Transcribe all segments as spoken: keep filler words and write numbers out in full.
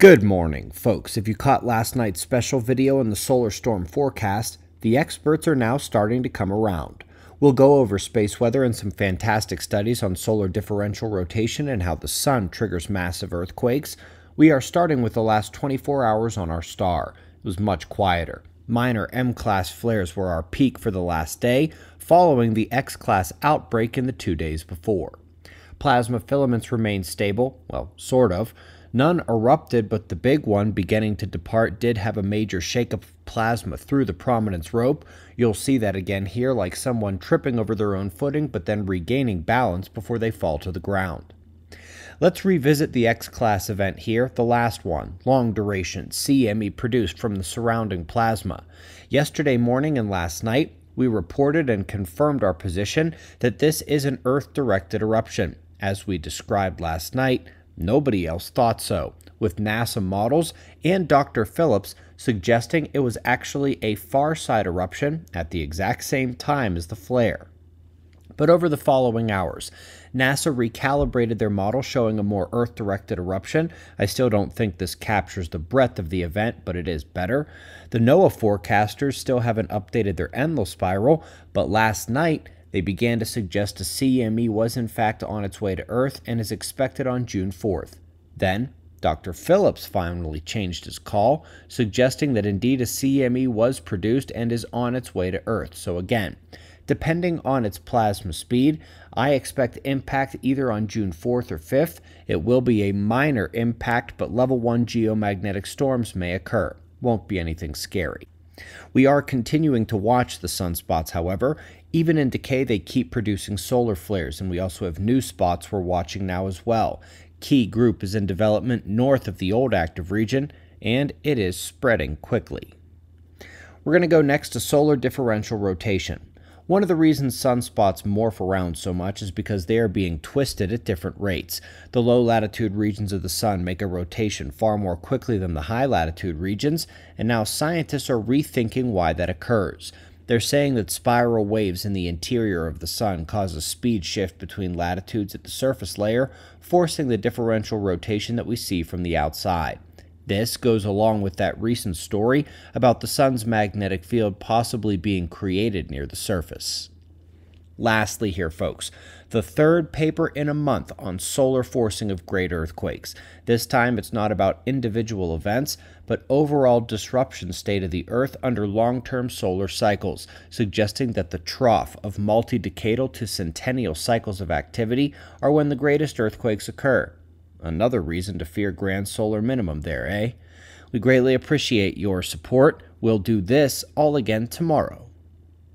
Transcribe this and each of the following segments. Good morning, folks. If you caught last night's special video on the solar storm forecast, the experts are now starting to come around. We'll go over space weather and some fantastic studies on solar differential rotation and how the sun triggers massive earthquakes. We are starting with the last twenty-four hours on our star. It was much quieter. Minor M class flares were our peak for the last day, following the X class outbreak in the two days before. Plasma filaments remained stable, well, sort of. None erupted, but the big one beginning to depart did have a major shakeup of plasma through the prominence rope. You'll see that again here, like someone tripping over their own footing but then regaining balance before they fall to the ground. Let's revisit the X class event here, the last one, long duration, C M E produced from the surrounding plasma. Yesterday morning and last night, we reported and confirmed our position that this is an Earth-directed eruption. As we described last night, nobody else thought so, with NASA models and Doctor Phillips suggesting it was actually a far side eruption at the exact same time as the flare. But over the following hours, NASA recalibrated their model showing a more Earth-directed eruption. I still don't think this captures the breadth of the event, but it is better. The NOAA forecasters still haven't updated their endless spiral, but last night, they began to suggest a C M E was in fact on its way to Earth and is expected on June fourth. Then, Doctor Phillips finally changed his call, suggesting that indeed a C M E was produced and is on its way to Earth. So again, depending on its plasma speed, I expect impact either on June fourth or fifth. It will be a minor impact, but level one geomagnetic storms may occur. Won't be anything scary. We are continuing to watch the sunspots, however. Even in decay, they keep producing solar flares, and we also have new spots we're watching now as well. Key group is in development north of the old active region, and it is spreading quickly. We're going to go next to solar differential rotation. One of the reasons sunspots morph around so much is because they are being twisted at different rates. The low latitude regions of the sun make a rotation far more quickly than the high latitude regions, and now scientists are rethinking why that occurs. They're saying that spiral waves in the interior of the sun cause a speed shift between latitudes at the surface layer, forcing the differential rotation that we see from the outside. This goes along with that recent story about the sun's magnetic field possibly being created near the surface. Lastly here, folks, the third paper in a month on solar forcing of great earthquakes. This time it's not about individual events, but overall disruption state of the Earth under long-term solar cycles, suggesting that the trough of multi-decadal to centennial cycles of activity are when the greatest earthquakes occur. Another reason to fear grand solar minimum there, eh? We greatly appreciate your support. We'll do this all again tomorrow.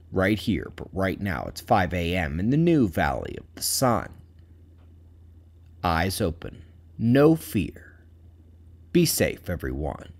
Right here, but right now it's five A M in the new Valley of the Sun. Eyes open. No fear. Be safe, everyone.